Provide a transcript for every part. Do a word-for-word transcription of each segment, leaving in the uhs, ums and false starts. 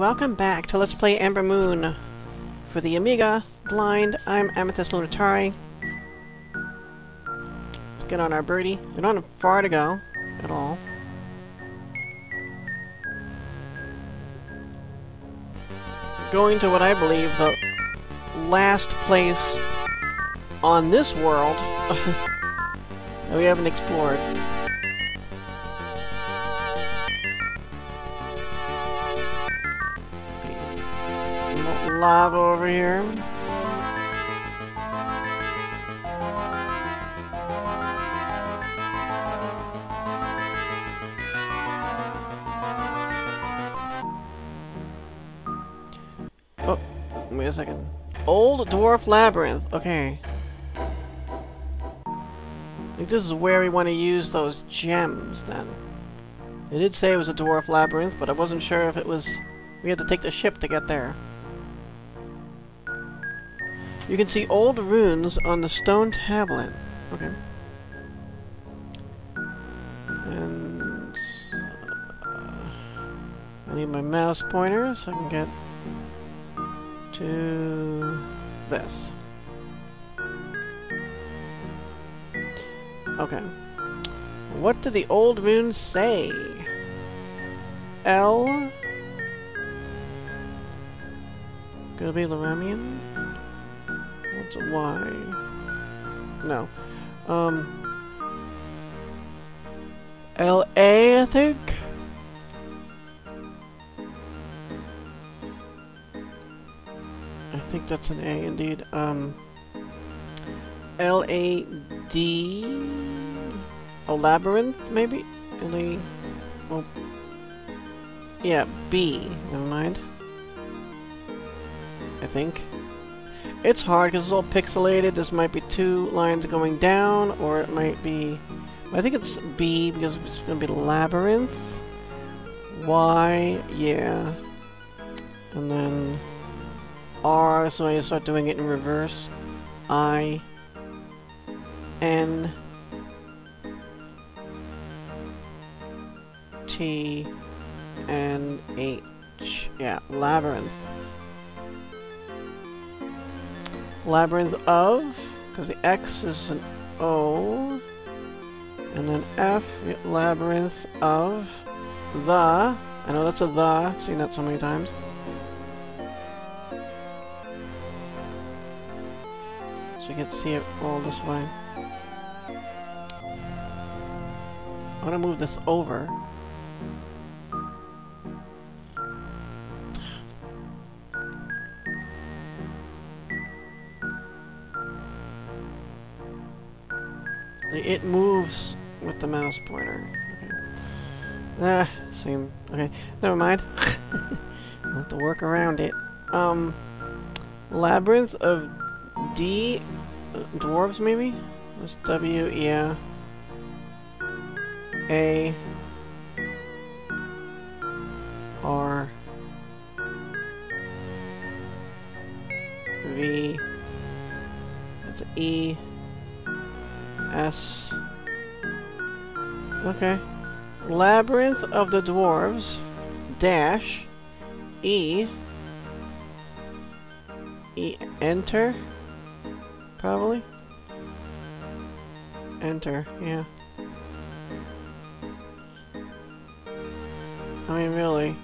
Welcome back to Let's Play Amber Moon. For the Amiga Blind, I'm Amethyst Lunatari. Let's get on our birdie. We don't have far to go at all. Going to what I believe the last place on this world that we haven't explored. Lava over here. Oh, wait a second. Old Dwarf Labyrinth. Okay. I think this is where we want to use those gems then. It did say it was a Dwarf Labyrinth, but I wasn't sure if it was... We had to take the ship to get there. You can see old runes on the stone tablet. Okay. And... Uh, I need my mouse pointer so I can get to this. Okay. What do the old runes say? L... Gonna be Lyramion? Why? No. Um... L A, I think? I think that's an A, indeed. Um... L A D... Oh, Labyrinth, maybe? L A... Well... Yeah, B. Never mind. I think. It's hard because it's all pixelated. This might be two lines going down, or it might be... I think it's B because it's going to be Labyrinth. Y, yeah. And then R, so I start doing it in reverse. I. N. T. And H. Yeah, Labyrinth. Labyrinth of, because the X is an O, and then F, Labyrinth of the, I know that's a the, I've seen that so many times. So you can see it all this way. I want to move this over. It moves with the mouse pointer. Okay. Ah, same. Okay, never mind. I'll have to work around it. Um, Labyrinth of D... Uh, dwarves, maybe? That's W, yeah. A... R... V... That's E... S. Okay. Labyrinth of the Dwarves, dash, E, E, enter, probably? Enter, yeah. I mean, really.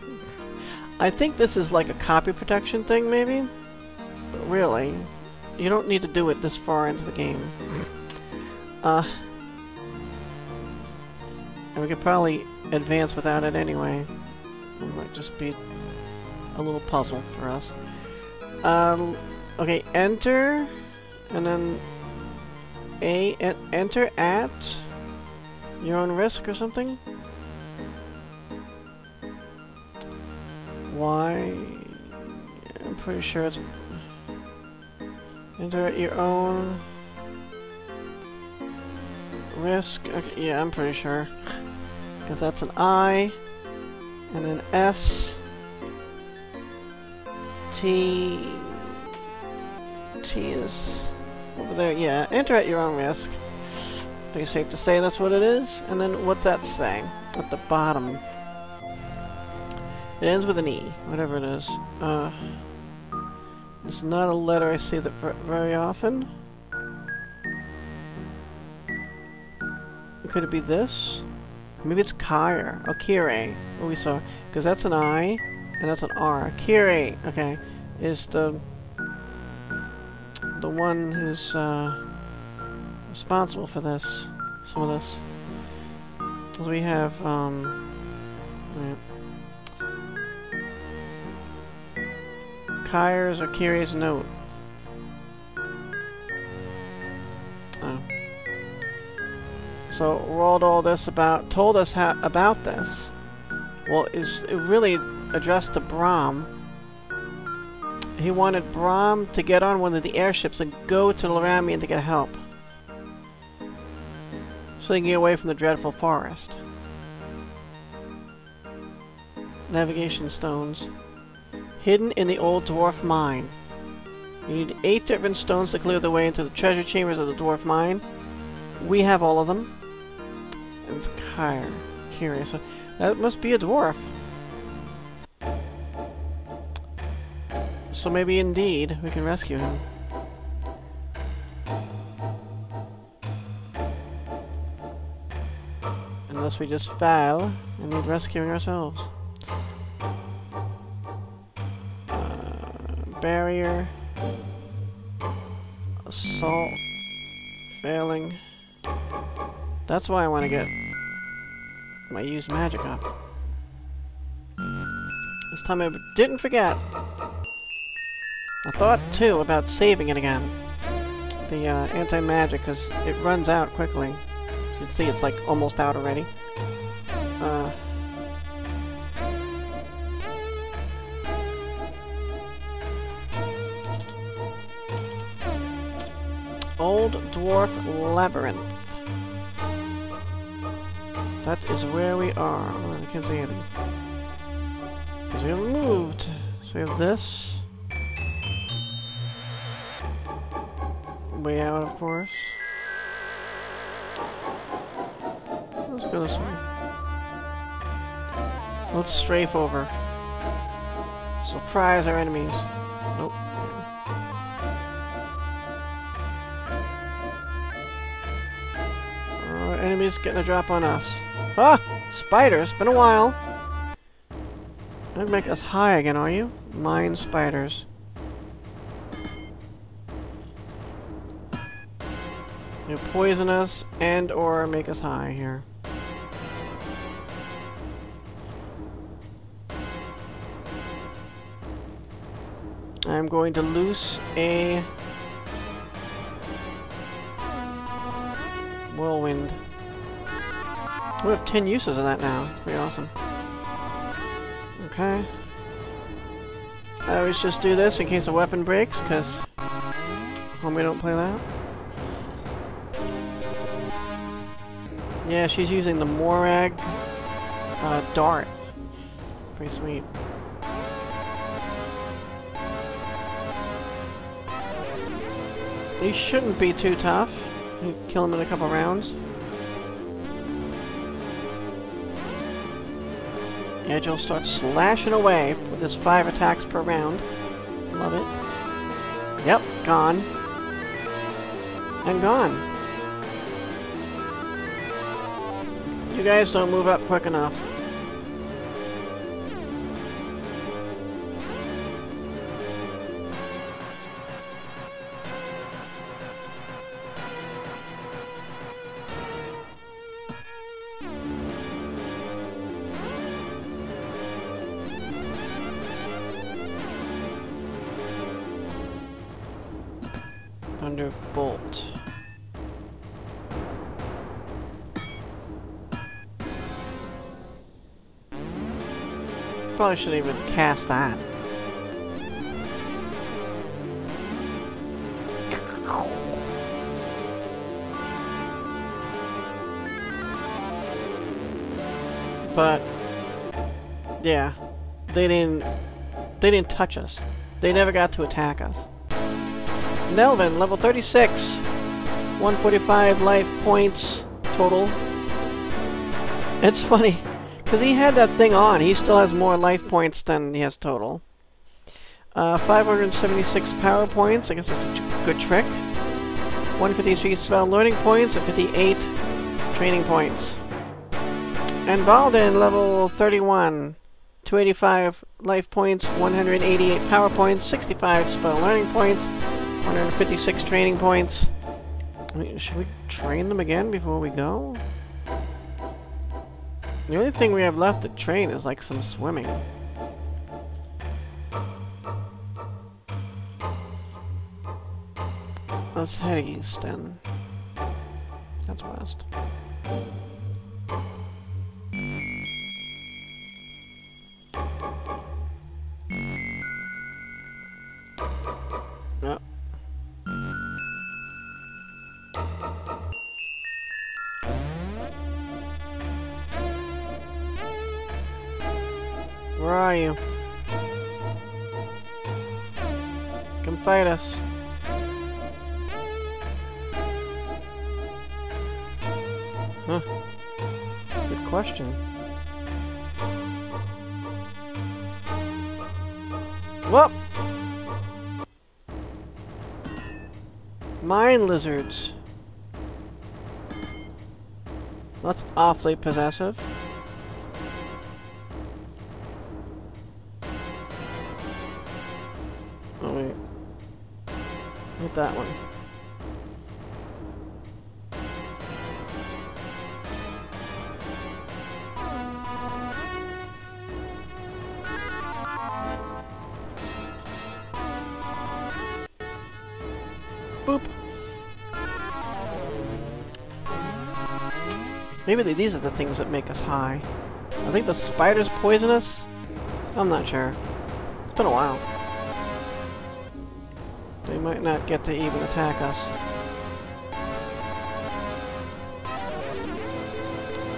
I think this is like a copy protection thing, maybe? But really, you don't need to do it this far into the game. Uh, and we could probably advance without it anyway. It might just be a little puzzle for us. Um, okay, enter, and then a at, enter at your own risk or something. Why? I'm pretty sure it's enter at your own. Risk, okay, yeah, I'm pretty sure. Because that's an I, and then S, T, T is over there, yeah, enter at your own risk. Pretty safe to say that's what it is, and then what's that say? At the bottom. It ends with an E, whatever it is. Uh, it's not a letter I see that very often. Could it be this? Maybe it's Kyre. Oh, Kyre. Oh, we saw. Because that's an I, and that's an R. Kyre, okay, is the the one who's uh, responsible for this. Some of this. Because we have, um... Right. Kyre's or Kyre's note. Oh. So Roald all this about told us how about this. Well, is it really addressed to Brahm? He wanted Brahm to get on one of the airships and go to Lyramion to get help, so they can get away from the dreadful forest. Navigation stones. Hidden in the old dwarf mine. You need eight different stones to clear the way into the treasure chambers of the dwarf mine. We have all of them. And it's Kyre. Kyre. So that must be a dwarf. So maybe indeed we can rescue him. Unless we just fail and need rescuing ourselves. Barrier, assault, failing. That's why I want to get my used magic up. This time I didn't forget. I thought too about saving it again. The uh, anti-magic, because it runs out quickly. You can see it's like almost out already. Uh, Old Dwarf Labyrinth. That is where we are. Oh, I can't see anything. Because we haven't moved. So we have this. Way out, of course. Let's go this way. Let's strafe over. Surprise our enemies. Nope. Enemies getting a drop on us. Ah! Spiders! Been a while! Don't make us high again, are you? Mine spiders. They'll poison us and or make us high here. I'm going to loose a whirlwind. We have ten uses of that now. Pretty awesome. Okay. I always just do this in case a weapon breaks, because homie don't play that. Yeah, she's using the Morag uh, dart. Pretty sweet. These shouldn't be too tough. You can kill them in a couple rounds. Egil starts slashing away with his five attacks per round. Love it. Yep, gone. And gone. You guys don't move up quick enough. Thunderbolt. Probably shouldn't even cast that. But yeah, they didn't. They didn't touch us. They never got to attack us. Nelvin, level thirty-six, one forty-five life points total. It's funny, Because he had that thing on. He still has more life points than he has total. Uh, five hundred seventy-six power points. I guess that's a good trick. one hundred fifty-three spell learning points and fifty-eight training points. And Baldin, level thirty-one. two hundred eighty-five life points, one hundred eighty-eight power points, sixty-five spell learning points, one hundred fifty-six training points. Wait, should we train them again before we go? The only thing we have left to train is like some swimming. Let's head east then. That's west. Oh. Where are you? Come fight us. Huh. Good question. Well, mine lizards. That's awfully possessive. Oh wait. Hit that one. Maybe they, these are the things that make us high. I think the spider's poisonous? I'm not sure. It's been a while. They might not get to even attack us.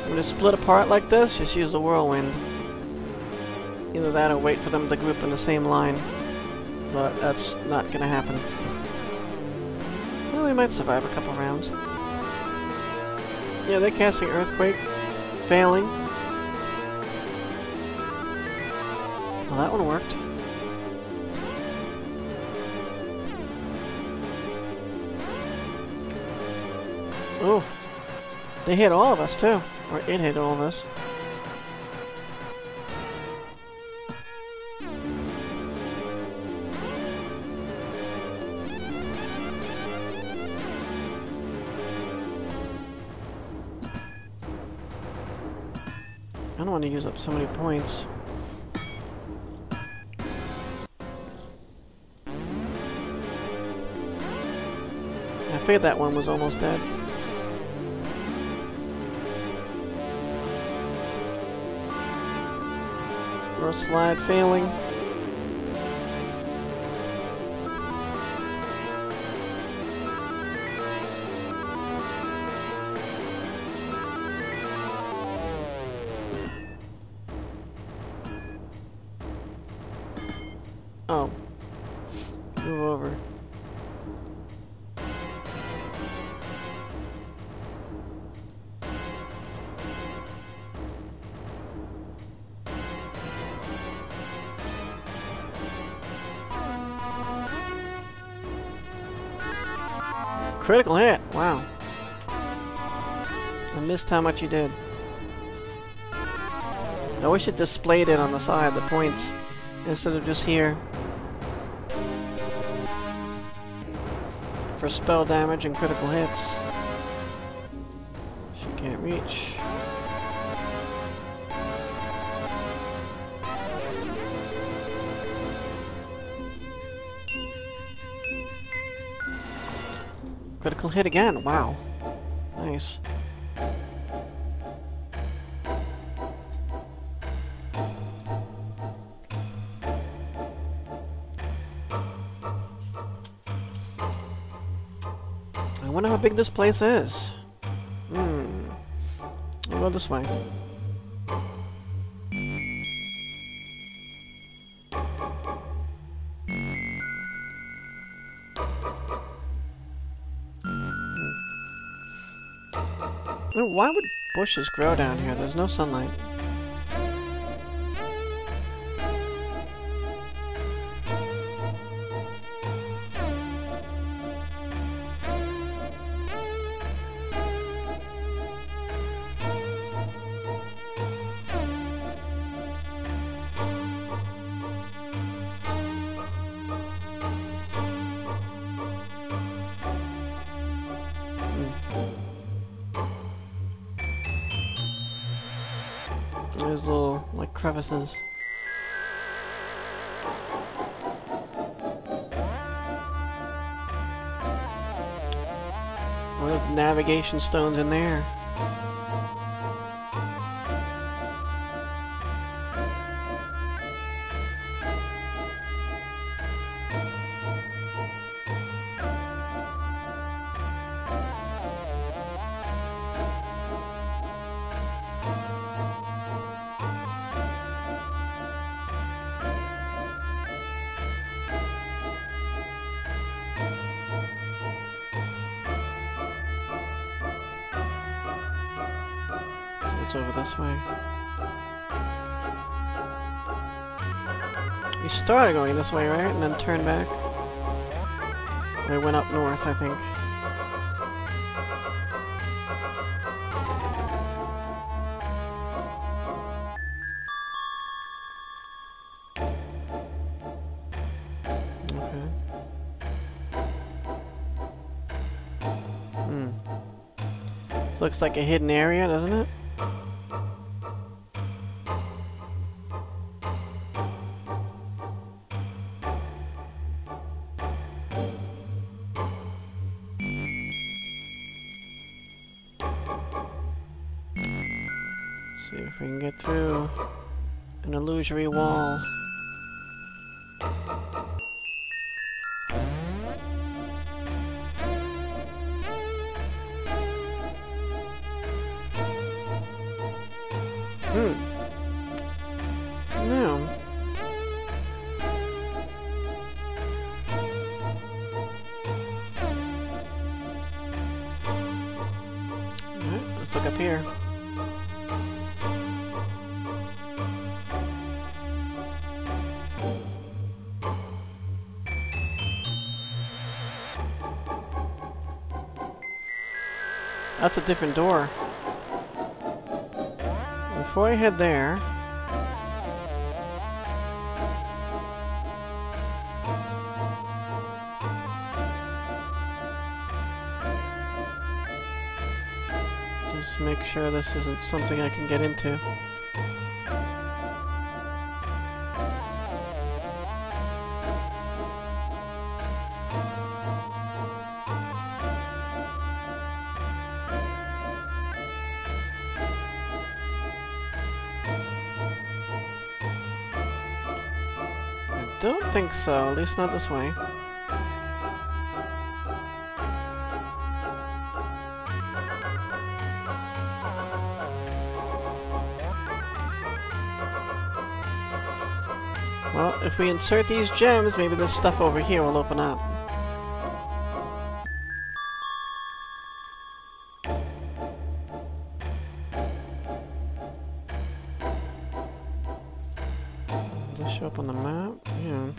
I'm gonna split apart like this, just use a whirlwind. Either that or wait for them to group in the same line. But that's not gonna happen. Well, they might survive a couple rounds. Yeah, they're casting Earthquake. Failing. Well, that one worked. Oh. They hit all of us, too. Or it hit all of us. Use up so many points. I figured that one was almost dead. First slide failing. Oh. Move over. Critical hit! Wow. I missed how much you did. I wish it displayed it on the side, the points, instead of just here. For spell damage and critical hits. She can't reach. Critical hit again, wow. Nice. How big this place is. Hmm. We'll go this way. Why would bushes grow down here? There's no sunlight. those little, like, crevices. Look at the navigation stones in there. It's over this way. We started going this way, right? And then turned back. We went up north, I think. Okay. Hmm. This looks like a hidden area, doesn't it? If we can get through an illusory wall. Hmm. No. Alright, let's look up here. That's a different door. Before I head there, just make sure this isn't something I can get into. Don't think so, at least not this way. Well, if we insert these gems, maybe this stuff over here will open up. Does it show up on the map? Yeah.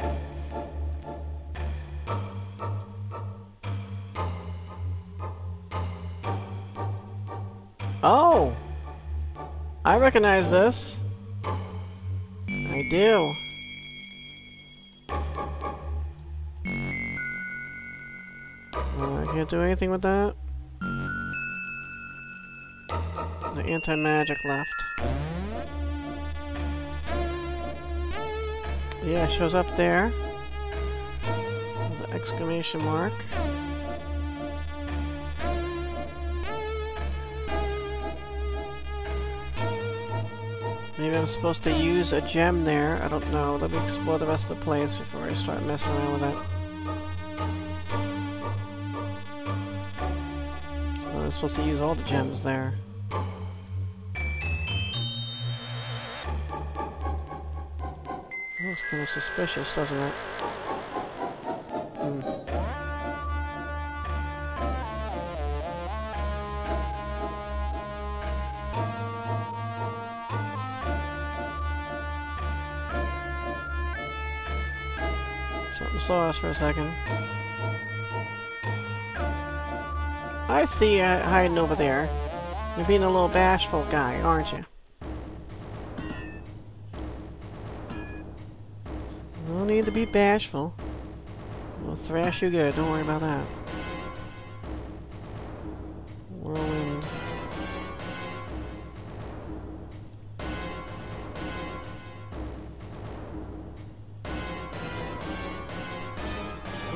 Oh! I recognize this. I do. Well, I can't do anything with that. The anti-magic left. Yeah, it shows up there. The exclamation mark. Maybe I'm supposed to use a gem there. I don't know. Let me explore the rest of the place before I start messing around with it. Well, I'm supposed to use all the gems there. It's kind of suspicious, doesn't it? Hmm. Something saw us for a second. I see you hiding over there. You're being a little bashful guy, aren't you? No need to be bashful. We'll thrash you good, don't worry about that. Whirlwind.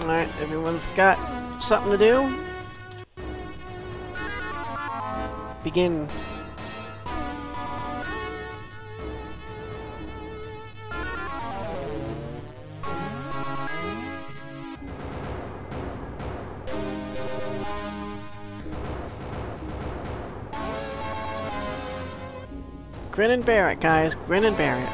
Alright, everyone's got something to do. Begin. Grin and bear it, guys. Grin and bear it.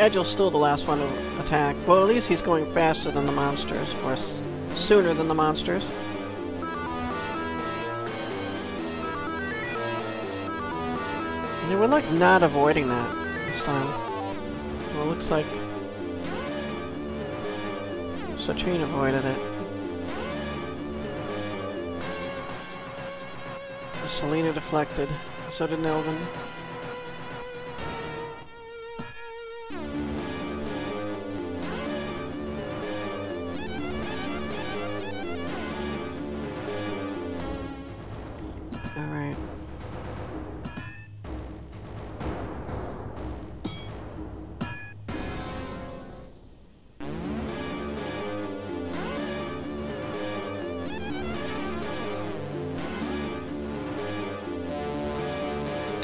Egil's still the last one to attack. Well, at least he's going faster than the monsters, or s sooner than the monsters. And they were like not avoiding that this time. Well, it looks like Satrine avoided it. Selena deflected. So did Nelvin.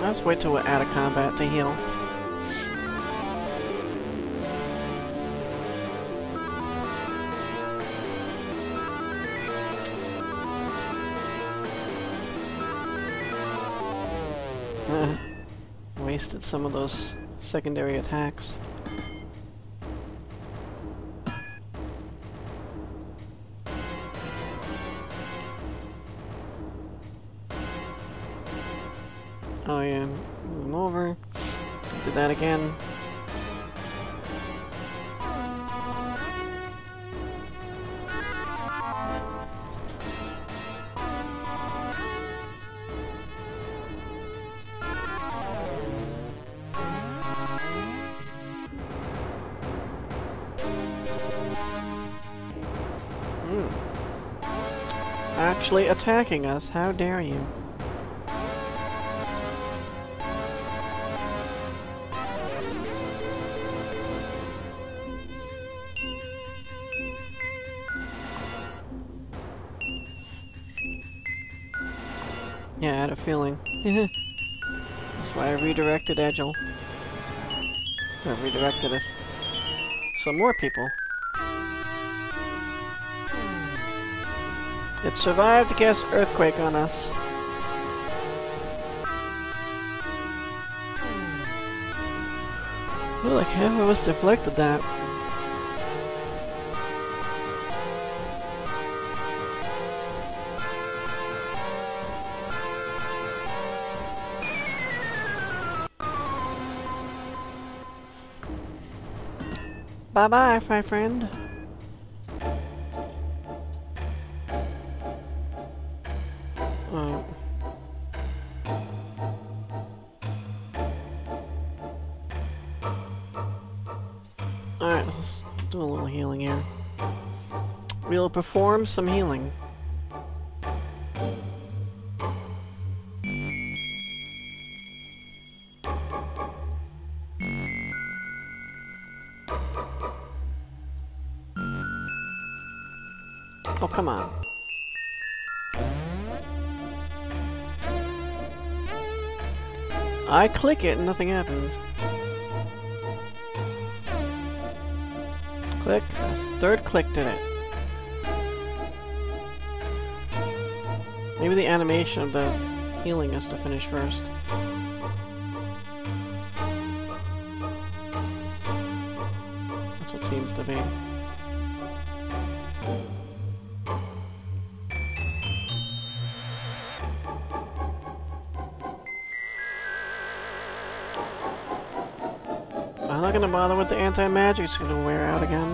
Let's wait till we're out of combat to heal. Uh, wasted some of those secondary attacks. Oh yeah, move him over. Did that again. Mm. Actually attacking us, how dare you? Yeah, I had a feeling. That's why I redirected Egil. I redirected it. Some more people. It survived to cast Earthquake on us. Well, like half of us deflected that. Bye-bye, my friend. Oh. Alright, let's do a little healing here. We'll perform some healing. Oh, come on. I click it and nothing happens. Click. That's third click did it. Maybe the animation of the healing has to finish first. That's what seems to be. I'm not gonna bother with the anti-magic, it's gonna wear out again.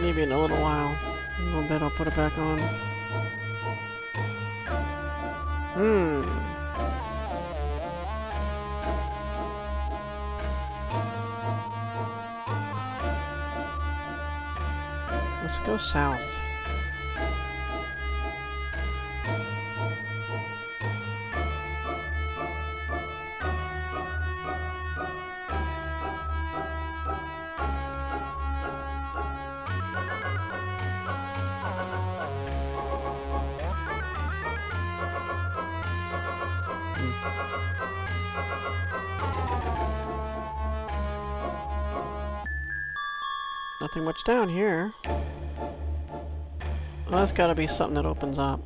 Maybe in a little while. In a little bit I'll put it back on. Hmm. go south. Nothing much down here. Well, that's gotta be something that opens up.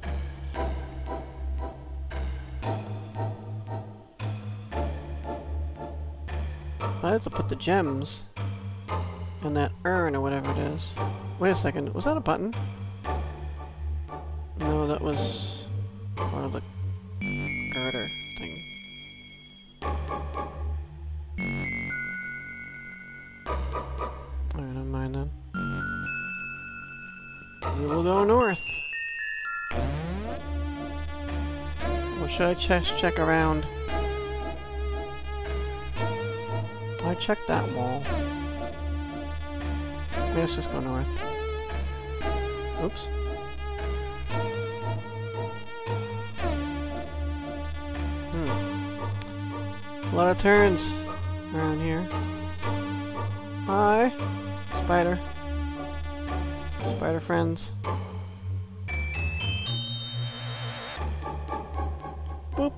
I have to put the gems in that urn or whatever it is. Wait a second, was that a button? No, that was part of the girder thing. Should I just check around? I checked that wall. Maybe let's just go north. Oops. Hmm. A lot of turns around here. Hi, spider. Spider friends. Boop.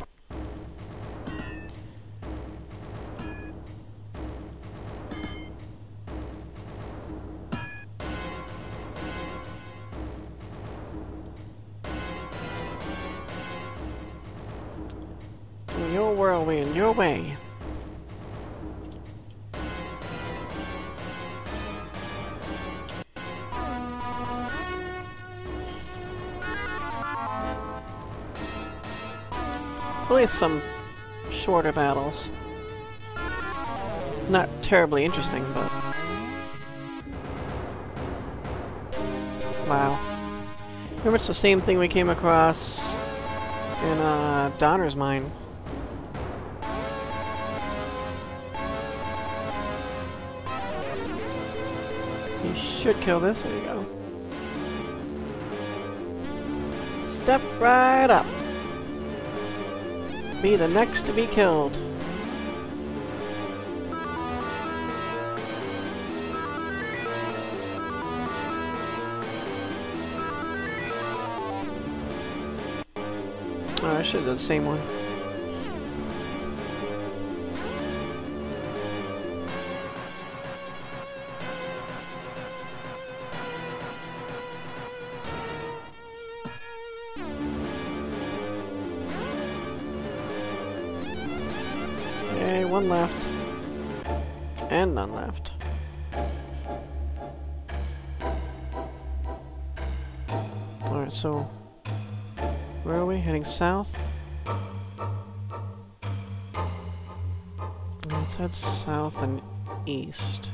Your whirlwind, your way. At least some shorter battles. Not terribly interesting, but... wow. Remember, it's the same thing we came across in uh, Donner's Mine. You should kill this. There you go. Step right up. Be the next to be killed. Oh, I should have done the same one. One left, and none left. Alright, so where are we? Heading south? Let's head south and east.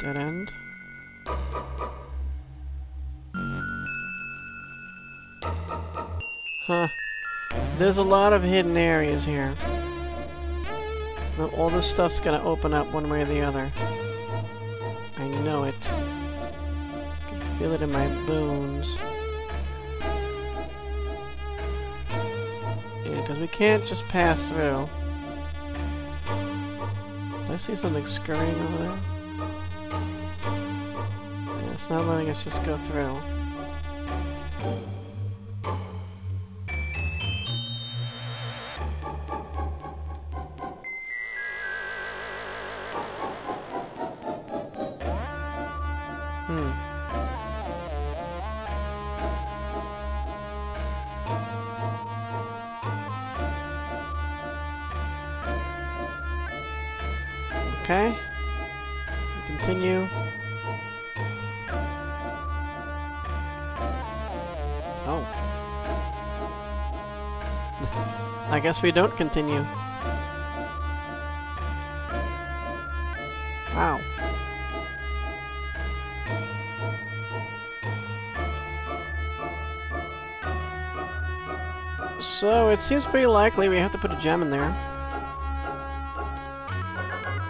Dead end. Huh. There's a lot of hidden areas here. All this stuff's gonna open up one way or the other. I know it. I can feel it in my bones. Yeah, because we can't just pass through. Did I see something scurrying over there? Yeah, it's not letting us just go through. Okay, continue. Oh. I guess we don't continue. Wow. So So it seems pretty likely we have to put a gem in there.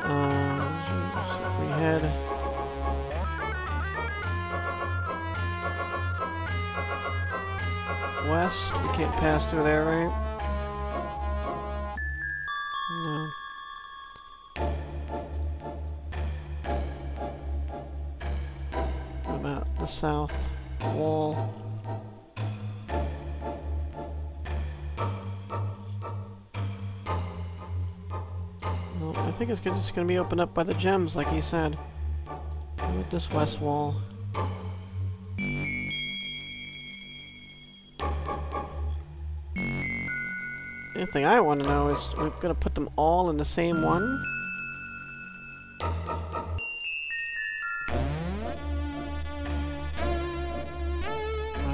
Uh, if we had... west, we can't pass through there, right? South wall. Well, I think it's just going to be opened up by the gems, like he said. With this west wall. The thing I want to know is, we're going to put them all in the same one?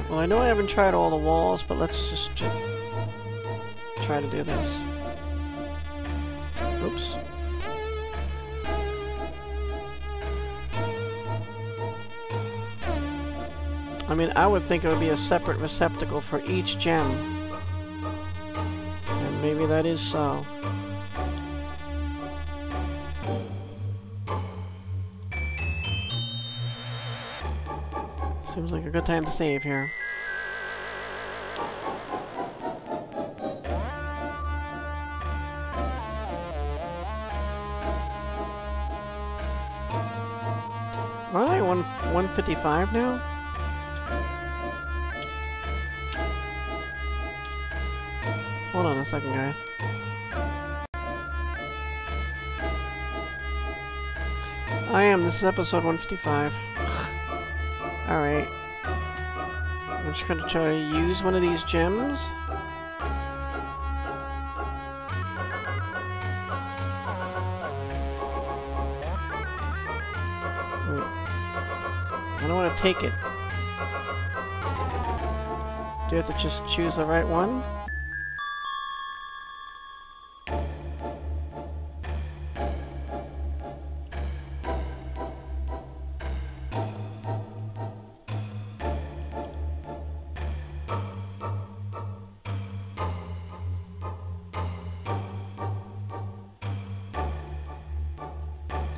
Well, I know I haven't tried all the walls, but let's just try to do this. Oops. I mean, I would think it would be a separate receptacle for each gem. And maybe that is so. Seems like a good time to save here. Alright, one one fifty five now. Hold on a second, guy. I am, this is episode one fifty five. Alright. I'm just gonna try to use one of these gems. I don't wanna take it. Do you have to just choose the right one?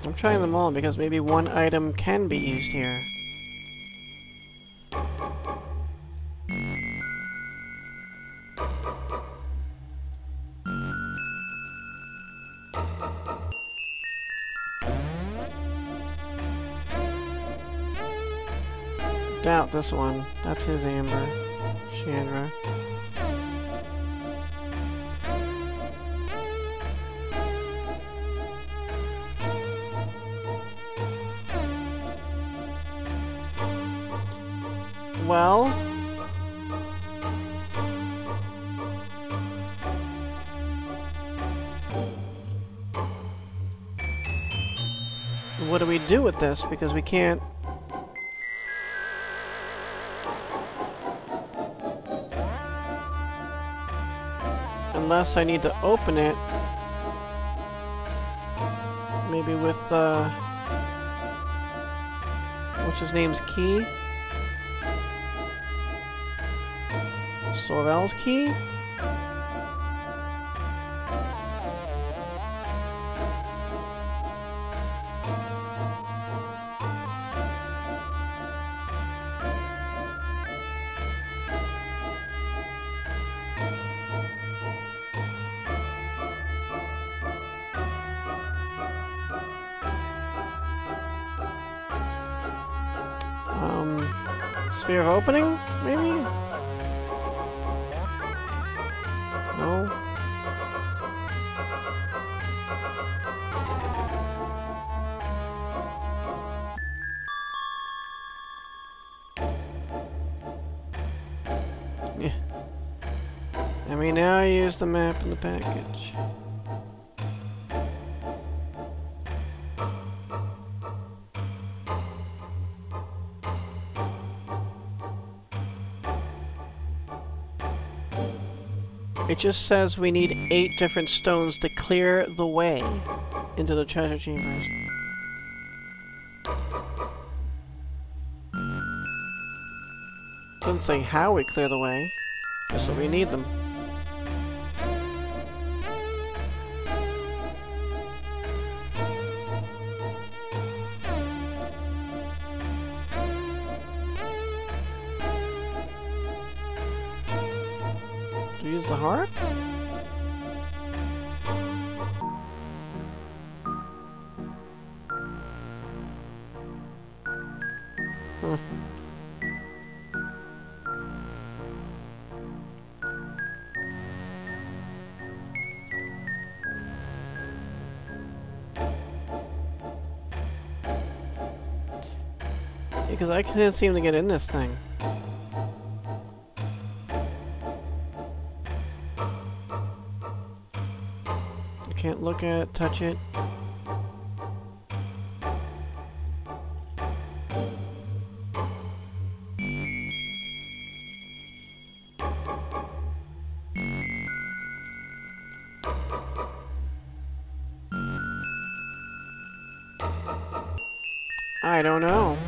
I'm trying them all because maybe one item can be used here. Doubt this one. That's his Amber. Chandra. Well, what do we do with this? Because we can't... Unless I need to open it... Maybe with, uh... what's his name's key? Sorrel's key? Um, sphere of opening, maybe? And we now use the map in the package. It just says we need eight different stones to clear the way into the treasure chambers. Doesn't say how we clear the way, just that we need them. the harp? Huh. Because I can't seem to get in this thing. I can't look at it, touch it. I don't know.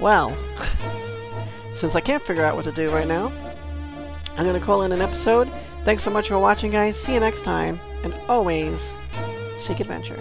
Well, since I can't figure out what to do right now, I'm going to call in an episode. Thanks so much for watching, guys. See you next time. And always, seek adventure.